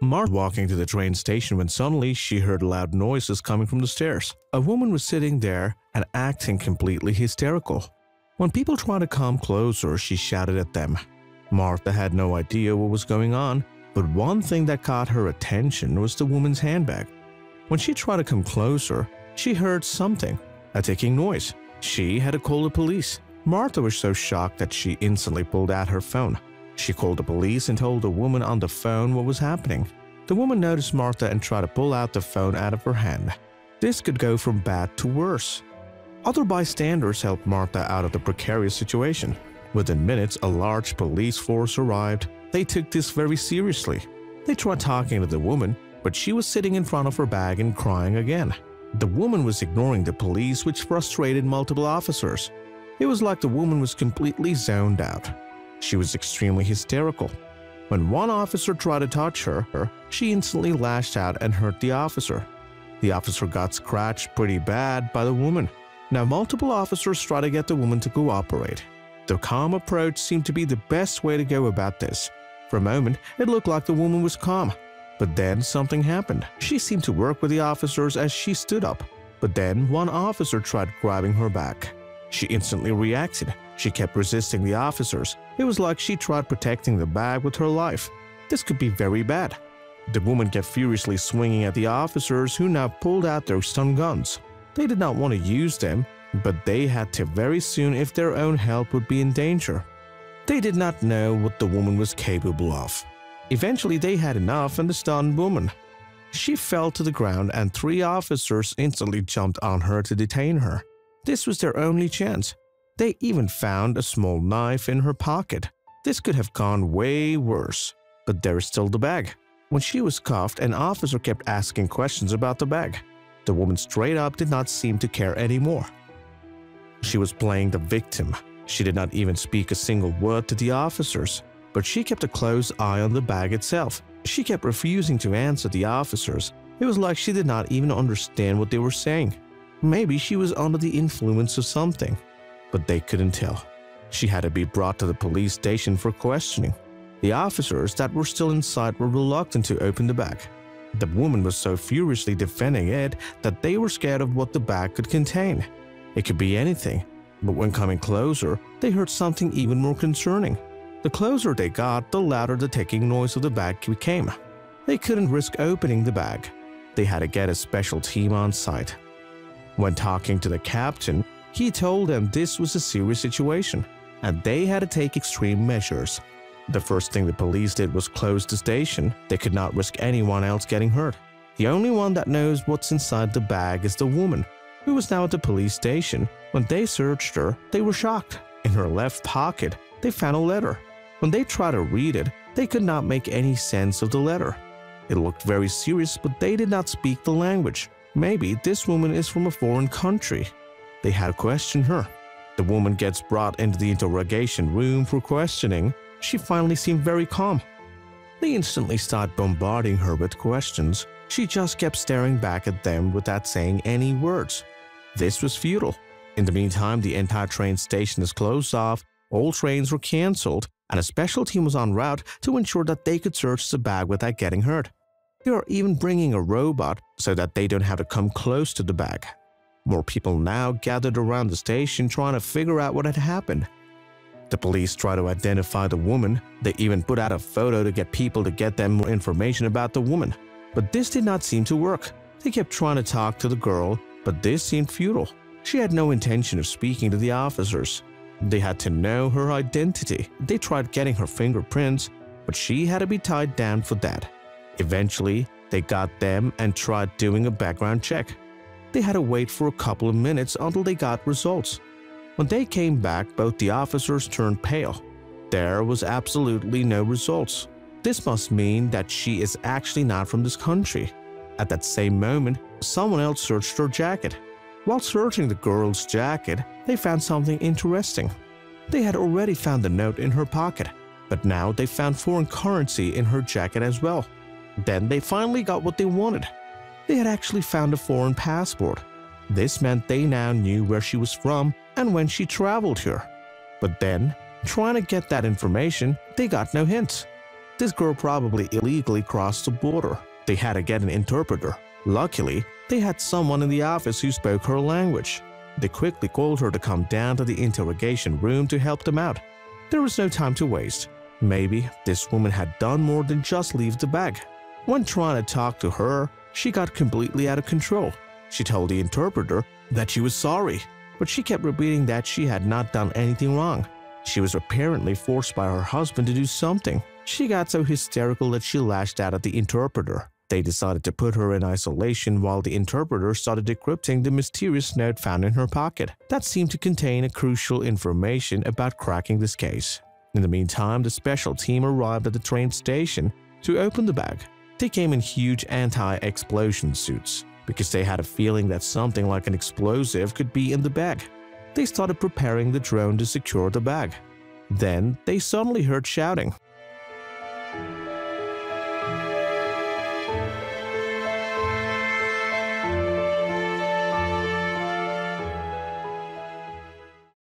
Martha was walking to the train station when suddenly she heard loud noises coming from the stairs. A woman was sitting there and acting completely hysterical. When people tried to come closer, she shouted at them. Martha had no idea what was going on, but one thing that caught her attention was the woman's handbag. When she tried to come closer, she heard something, a ticking noise. She had to call the police. Martha was so shocked that she instantly pulled out her phone. She called the police and told the woman on the phone what was happening. The woman noticed Martha and tried to pull out the phone out of her hand. This could go from bad to worse. Other bystanders helped Martha out of the precarious situation. Within minutes, a large police force arrived. They took this very seriously. They tried talking to the woman, but she was sitting in front of her bag and crying again. The woman was ignoring the police, which frustrated multiple officers. It was like the woman was completely zoned out. She was extremely hysterical. When one officer tried to touch her, she instantly lashed out and hurt the officer. The officer got scratched pretty bad by the woman. Now multiple officers try to get the woman to cooperate. The calm approach seemed to be the best way to go about this. For a moment, it looked like the woman was calm, but then something happened. She seemed to work with the officers as she stood up, but then one officer tried grabbing her back. She instantly reacted. She kept resisting the officers. It was like she tried protecting the bag with her life. This could be very bad. The woman kept furiously swinging at the officers, who now pulled out their stun guns. They did not want to use them, but they had to very soon if their own health would be in danger. They did not know what the woman was capable of. Eventually, they had enough and the stunned woman. She fell to the ground and three officers instantly jumped on her to detain her. This was their only chance. They even found a small knife in her pocket. This could have gone way worse, but there is still the bag. When she was cuffed, an officer kept asking questions about the bag. The woman straight up did not seem to care anymore. She was playing the victim. She did not even speak a single word to the officers, but she kept a close eye on the bag itself. She kept refusing to answer the officers. It was like she did not even understand what they were saying. Maybe she was under the influence of something, but they couldn't tell. She had to be brought to the police station for questioning. The officers that were still inside were reluctant to open the bag. The woman was so furiously defending it that they were scared of what the bag could contain. It could be anything, but when coming closer, they heard something even more concerning. The closer they got, the louder the ticking noise of the bag became. They couldn't risk opening the bag. They had to get a special team on site. When talking to the captain, he told them this was a serious situation and they had to take extreme measures. The first thing the police did was close the station. They could not risk anyone else getting hurt. The only one that knows what's inside the bag is the woman, who was now at the police station. When they searched her, they were shocked. In her left pocket, they found a letter. When they tried to read it, they could not make any sense of the letter. It looked very serious, but they did not speak the language. Maybe this woman is from a foreign country. They had to question her. The woman gets brought into the interrogation room for questioning. She finally seemed very calm. They instantly start bombarding her with questions. She just kept staring back at them without saying any words. This was futile. In the meantime, the entire train station is closed off, all trains were cancelled, and a special team was en route to ensure that they could search the bag without getting hurt. They are even bringing a robot so that they don't have to come close to the bag. More people now gathered around the station trying to figure out what had happened. The police try to identify the woman. They even put out a photo to get people to get them more information about the woman. But this did not seem to work. They kept trying to talk to the girl, but this seemed futile. She had no intention of speaking to the officers. They had to know her identity. They tried getting her fingerprints, but she had to be tied down for that. Eventually, they got them and tried doing a background check. They had to wait for a couple of minutes until they got results. When they came back, both the officers turned pale. There was absolutely no results. This must mean that she is actually not from this country. At that same moment, someone else searched her jacket. While searching the girl's jacket, they found something interesting. They had already found the note in her pocket, but now they found foreign currency in her jacket as well. Then they finally got what they wanted. They had actually found a foreign passport. This meant they now knew where she was from and when she traveled here. But then, trying to get that information, they got no hints. This girl probably illegally crossed the border. They had to get an interpreter. Luckily, they had someone in the office who spoke her language. They quickly called her to come down to the interrogation room to help them out. There was no time to waste. Maybe this woman had done more than just leave the bag. When trying to talk to her, she got completely out of control. She told the interpreter that she was sorry, but she kept repeating that she had not done anything wrong. She was apparently forced by her husband to do something. She got so hysterical that she lashed out at the interpreter. They decided to put her in isolation while the interpreter started decrypting the mysterious note found in her pocket that seemed to contain crucial information about cracking this case. In the meantime, the special team arrived at the train station to open the bag. They came in huge anti-explosion suits because they had a feeling that something like an explosive could be in the bag. They started preparing the drone to secure the bag. Then they suddenly heard shouting.